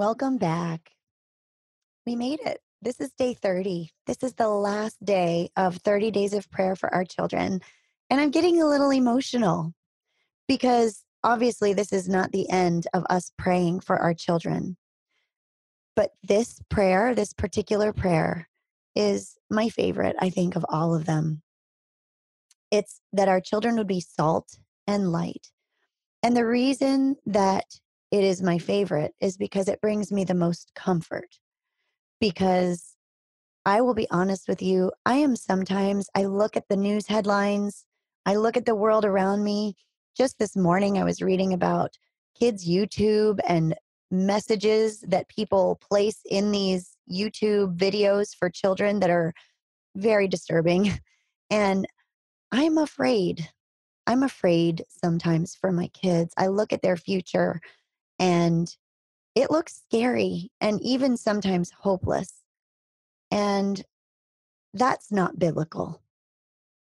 Welcome back. We made it. This is day 30. This is the last day of 30 days of prayer for our children. And I'm getting a little emotional because obviously this is not the end of us praying for our children. But this prayer, this particular prayer, is my favorite, I think, of all of them. It's that our children would be salt and light. And the reason that it is my favorite is because it brings me the most comfort. Because I will be honest with you, I look at the news headlines, I look at the world around me. Just this morning, I was reading about kids' YouTube and messages that people place in these YouTube videos for children that are very disturbing. And I'm afraid sometimes for my kids. I look at their future and it looks scary and even sometimes hopeless. And that's not biblical.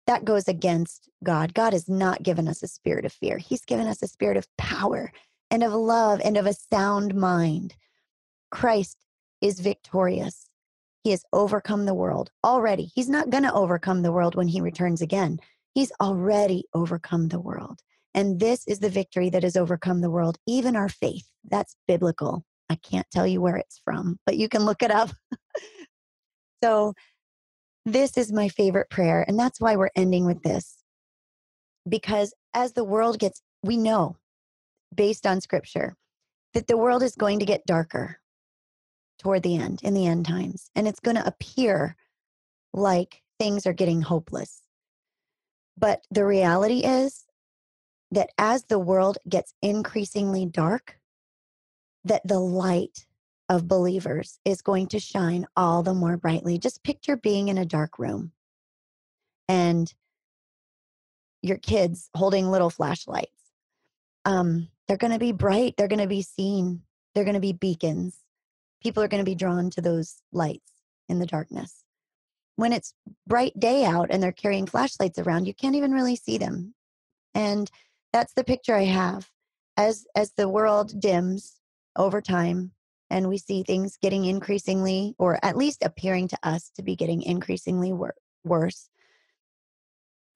That goes against God. God has not given us a spirit of fear. He's given us a spirit of power and of love and of a sound mind. Christ is victorious. He has overcome the world already. He's not going to overcome the world when he returns again. He's already overcome the world. And this is the victory that has overcome the world, even our faith. That's biblical. I can't tell you where it's from, but you can look it up. So this is my favorite prayer. And that's why we're ending with this. Because as the world gets, we know based on scripture that the world is going to get darker toward the end, in the end times. And it's going to appear like things are getting hopeless. But the reality is that as the world gets increasingly dark, that the light of believers is going to shine all the more brightly. Just picture being in a dark room and your kids holding little flashlights. They're going to be bright. They're going to be seen. They're going to be beacons. People are going to be drawn to those lights in the darkness. When it's bright day out and they're carrying flashlights around, you can't even really see them. And that's the picture I have. As the world dims over time and we see things getting increasingly, or at least appearing to us to be getting increasingly worse,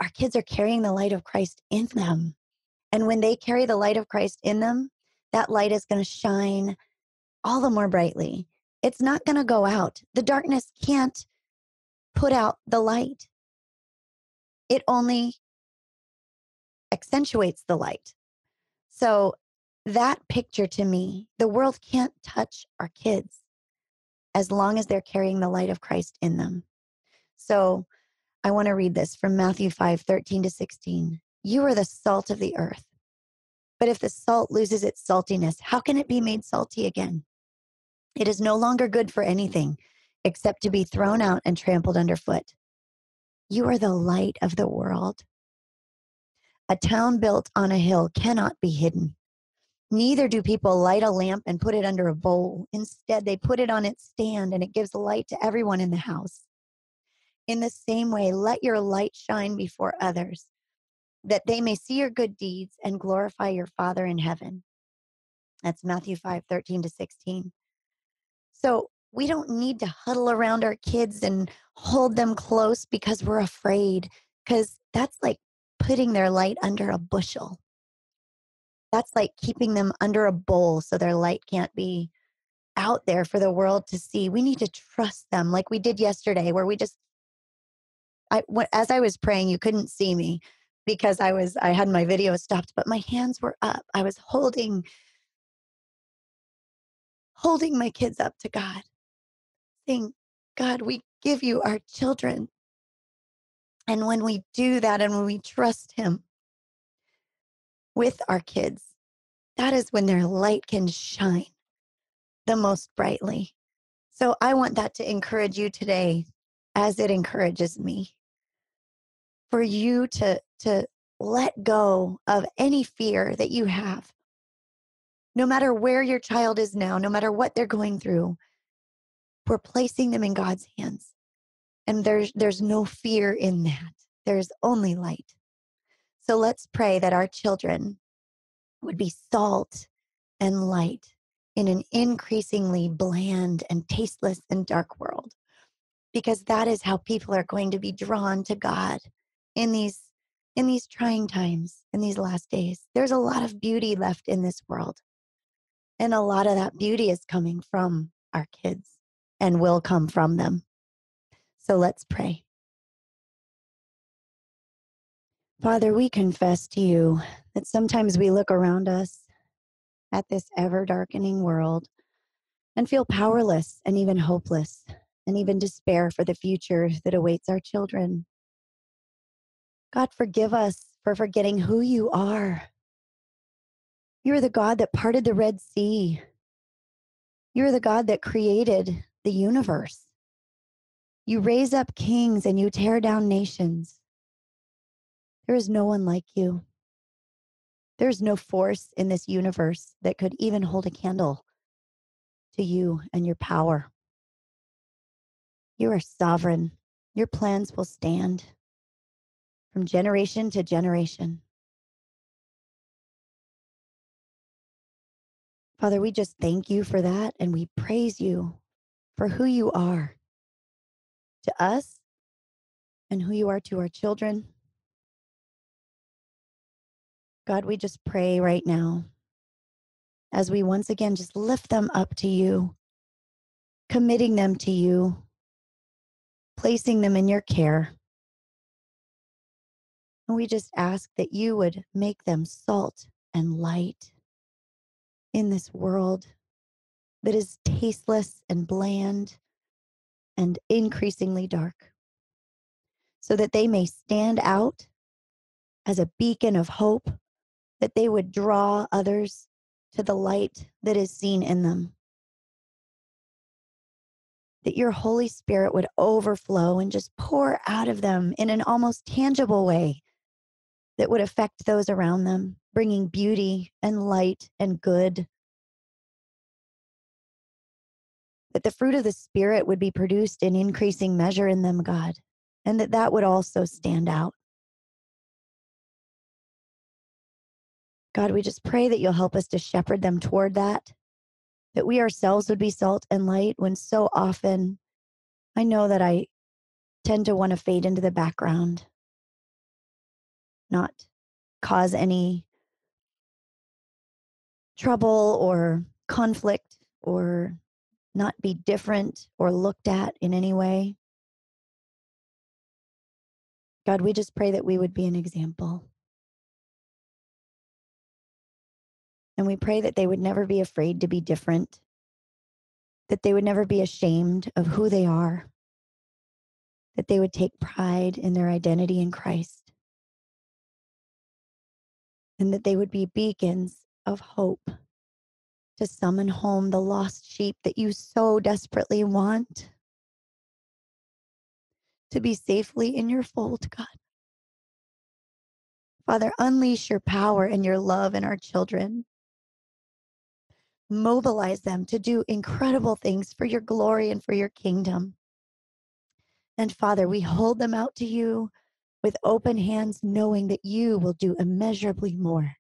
our kids are carrying the light of Christ in them. And when they carry the light of Christ in them, that light is going to shine all the more brightly. It's not going to go out. The darkness can't put out the light. It only accentuates the light. So that picture to me, the world can't touch our kids as long as they're carrying the light of Christ in them. So I want to read this from Matthew 5:13-16. You are the salt of the earth. But if the salt loses its saltiness, how can it be made salty again? It is no longer good for anything except to be thrown out and trampled underfoot. You are the light of the world. A town built on a hill cannot be hidden. Neither do people light a lamp and put it under a bowl. Instead, they put it on its stand, and it gives light to everyone in the house. In the same way, let your light shine before others, that they may see your good deeds and glorify your Father in heaven. That's Matthew 5:13-16. So we don't need to huddle around our kids and hold them close because we're afraid, because that's like putting their light under a bushel. That's like keeping them under a bowl so their light can't be out there for the world to see. We need to trust them like we did yesterday, where we just, as I was praying, you couldn't see me because I had my video stopped, but my hands were up. I was holding my kids up to God, saying, God, we give you our children. And when we do that, and when we trust him with our kids, that is when their light can shine the most brightly. So I want that to encourage you today, as it encourages me, for you to let go of any fear that you have. No matter where your child is now, no matter what they're going through, we're placing them in God's hands. And there's no fear in that. There's only light. So let's pray that our children would be salt and light in an increasingly bland and tasteless and dark world, because that is how people are going to be drawn to God in these trying times, in these last days. There's a lot of beauty left in this world. And a lot of that beauty is coming from our kids and will come from them. So let's pray. Father, we confess to you that sometimes we look around us at this ever-darkening world and feel powerless and even hopeless and even despair for the future that awaits our children. God, forgive us for forgetting who you are. You're the God that parted the Red Sea. You're the God that created the universe. You raise up kings and you tear down nations. There is no one like you. There's no force in this universe that could even hold a candle to you and your power. You are sovereign. Your plans will stand from generation to generation. Father, we just thank you for that, and we praise you for who you are to us and who you are to our children. God, we just pray right now as we once again just lift them up to you, committing them to you, placing them in your care. And we just ask that you would make them salt and light in this world that is tasteless and bland and increasingly dark, so that they may stand out as a beacon of hope, that they would draw others to the light that is seen in them, that your Holy Spirit would overflow and just pour out of them in an almost tangible way that would affect those around them, bringing beauty and light and good, that the fruit of the Spirit would be produced in increasing measure in them, God, and that would also stand out. God, we just pray that you'll help us to shepherd them toward that we ourselves would be salt and light, when so often I know that I tend to want to fade into the background, not cause any trouble or conflict or not be different or looked at in any way. God, we just pray that we would be an example. And we pray that they would never be afraid to be different, that they would never be ashamed of who they are, that they would take pride in their identity in Christ, and that they would be beacons of hope to summon home the lost sheep that you so desperately want to be safely in your fold, God. Father, unleash your power and your love in our children. Mobilize them to do incredible things for your glory and for your kingdom. And Father, we hold them out to you with open hands, knowing that you will do immeasurably more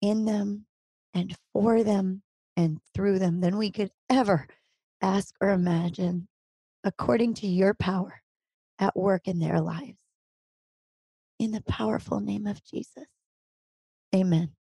in them and for them and through them than we could ever ask or imagine, according to your power at work in their lives. In the powerful name of Jesus, amen.